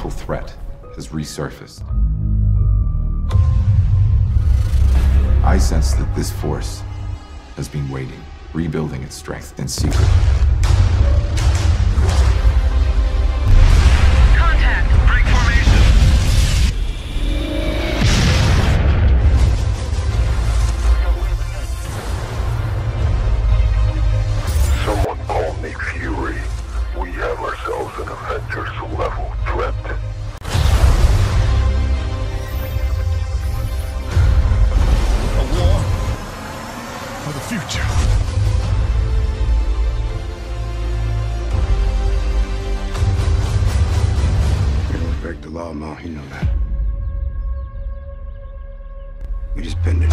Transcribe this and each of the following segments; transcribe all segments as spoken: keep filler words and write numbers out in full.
powerful threat has resurfaced. I sense that this force has been waiting, rebuilding its strength in secret. Future. We don't respect the law, Ma. You know that. We just bend it.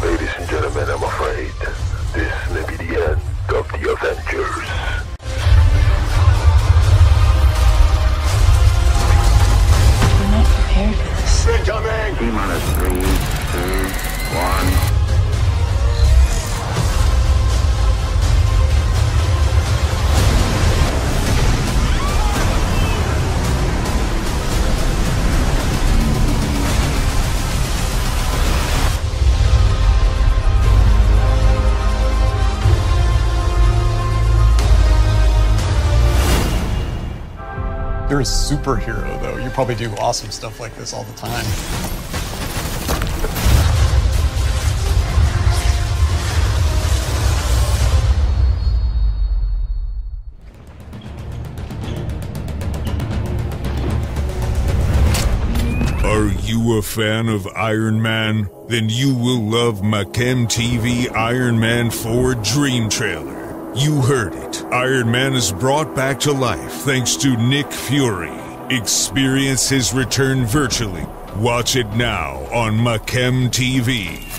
Ladies and gentlemen, I'm afraid this may be the end of the Avengers. We're not prepared for this. Incoming! T-minus three, two, one. You're a superhero, though. You probably do awesome stuff like this all the time. Are you a fan of Iron Man? Then you will love MakeemTV Iron Man four Dream Trailer. You heard it. Iron Man is brought back to life thanks to Nick Fury. Experience his return virtually. Watch it now on MakeemTV.